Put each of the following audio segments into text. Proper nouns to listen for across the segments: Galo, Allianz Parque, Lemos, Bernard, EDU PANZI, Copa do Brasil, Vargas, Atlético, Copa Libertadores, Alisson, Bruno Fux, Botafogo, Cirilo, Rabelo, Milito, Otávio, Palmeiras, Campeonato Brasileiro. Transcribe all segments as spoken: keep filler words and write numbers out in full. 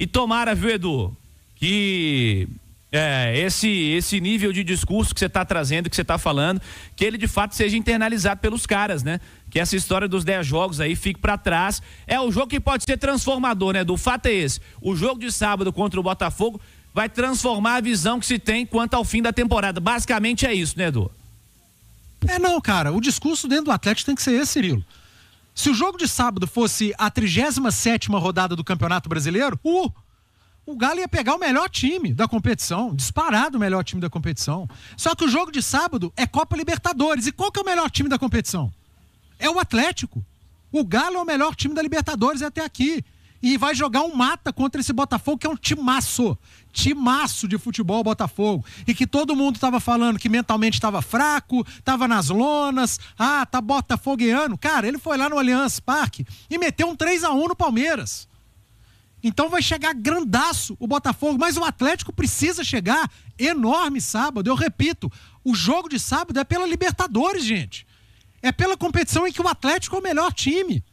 E tomara, viu, Edu, que é, esse, esse nível de discurso que você está trazendo, que você está falando, que ele de fato seja internalizado pelos caras, né? Que essa história dos dez jogos aí fique para trás. É o jogo que pode ser transformador, né, Edu? O fato é esse. O jogo de sábado contra o Botafogo vai transformar a visão que se tem quanto ao fim da temporada. Basicamente é isso, né, Edu? É, não, cara. O discurso dentro do Atlético tem que ser esse, Cirilo. Se o jogo de sábado fosse a trigésima sétima rodada do Campeonato Brasileiro, uh, o Galo ia pegar o melhor time da competição, disparado o melhor time da competição. Só que o jogo de sábado é Copa Libertadores. E qual que é o melhor time da competição? É o Atlético. O Galo é o melhor time da Libertadores até aqui. E vai jogar um mata contra esse Botafogo, que é um timaço. Timaço de futebol, Botafogo. E que todo mundo tava falando que mentalmente tava fraco, tava nas lonas. Ah, tá botafogueano. Cara, ele foi lá no Allianz Parque e meteu um três a um no Palmeiras. Então vai chegar grandaço o Botafogo, mas o Atlético precisa chegar enorme sábado. Eu repito, o jogo de sábado é pela Libertadores, gente. É pela competição em que o Atlético é o melhor time.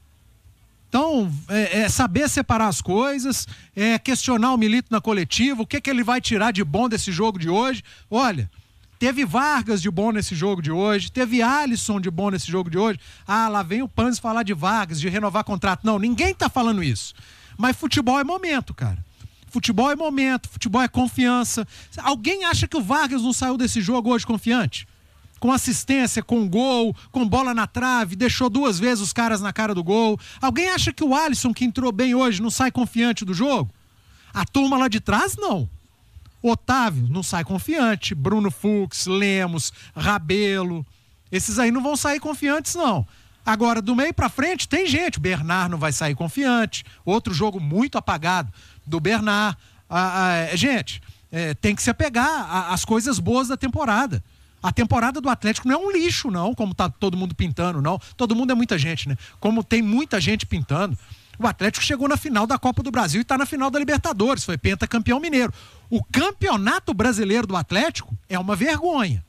Então, é, é saber separar as coisas, é questionar o Milito na coletiva, o que, que ele vai tirar de bom desse jogo de hoje. Olha, teve Vargas de bom nesse jogo de hoje, teve Alisson de bom nesse jogo de hoje. Ah, lá vem o Panzi falar de Vargas, de renovar contrato. Não, ninguém tá falando isso. Mas futebol é momento, cara. Futebol é momento, futebol é confiança. Alguém acha que o Vargas não saiu desse jogo hoje confiante? Com assistência, com gol, com bola na trave, deixou duas vezes os caras na cara do gol. Alguém acha que o Alisson, que entrou bem hoje, não sai confiante do jogo? A turma lá de trás, não. Otávio não sai confiante, Bruno Fux, Lemos, Rabelo, esses aí não vão sair confiantes, não. Agora, do meio pra frente, tem gente. Bernard não vai sair confiante, outro jogo muito apagado do Bernard. Ah, ah, gente, é, tem que se apegar às coisas boas da temporada. A temporada do Atlético não é um lixo, não, como tá todo mundo pintando, não. Todo mundo é muita gente, né? Como tem muita gente pintando. O Atlético chegou na final da Copa do Brasil e tá na final da Libertadores. Foi pentacampeão mineiro. O Campeonato Brasileiro do Atlético é uma vergonha.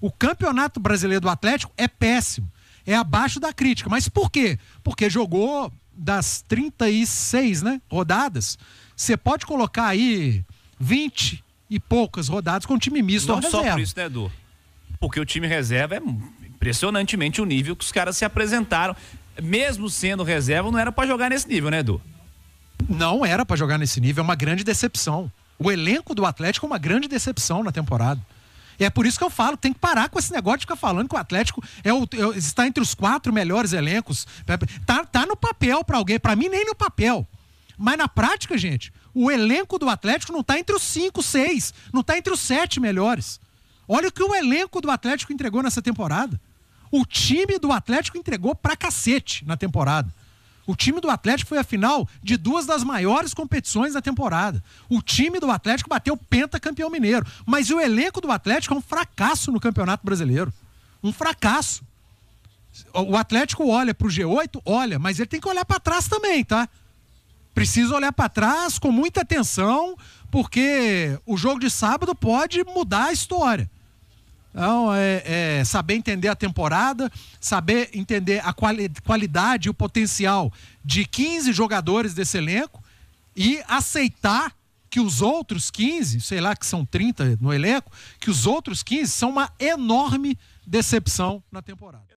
O Campeonato Brasileiro do Atlético é péssimo. É abaixo da crítica. Mas por quê? Porque jogou das trinta e seis, né, rodadas. Você pode colocar aí vinte e poucas rodadas com time misto ou reserva. Não só por isso, né, Edu? Porque o time reserva é impressionantemente o nível que os caras se apresentaram. Mesmo sendo reserva, não era pra jogar nesse nível, né, Edu? Não era pra jogar nesse nível, é uma grande decepção. O elenco do Atlético é uma grande decepção na temporada. E é por isso que eu falo, tem que parar com esse negócio de ficar falando que o Atlético é o, é, está entre os quatro melhores elencos. Tá, tá no papel pra alguém, pra mim nem no papel. Mas na prática, gente, o elenco do Atlético não tá entre os cinco, seis, não tá entre os sete melhores. Olha o que o elenco do Atlético entregou nessa temporada. O time do Atlético entregou pra cacete na temporada. O time do Atlético foi a final de duas das maiores competições da temporada. O time do Atlético bateu pentacampeão mineiro. Mas o elenco do Atlético é um fracasso no Campeonato Brasileiro. Um fracasso. O Atlético olha pro G oito, olha, mas ele tem que olhar pra trás também, tá? Precisa olhar pra trás com muita atenção, porque o jogo de sábado pode mudar a história. Então, é, é saber entender a temporada, saber entender a quali qualidade e o potencial de quinze jogadores desse elenco e aceitar que os outros quinze, sei lá, que são trinta no elenco, que os outros quinze são uma enorme decepção na temporada.